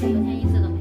带有点意思的。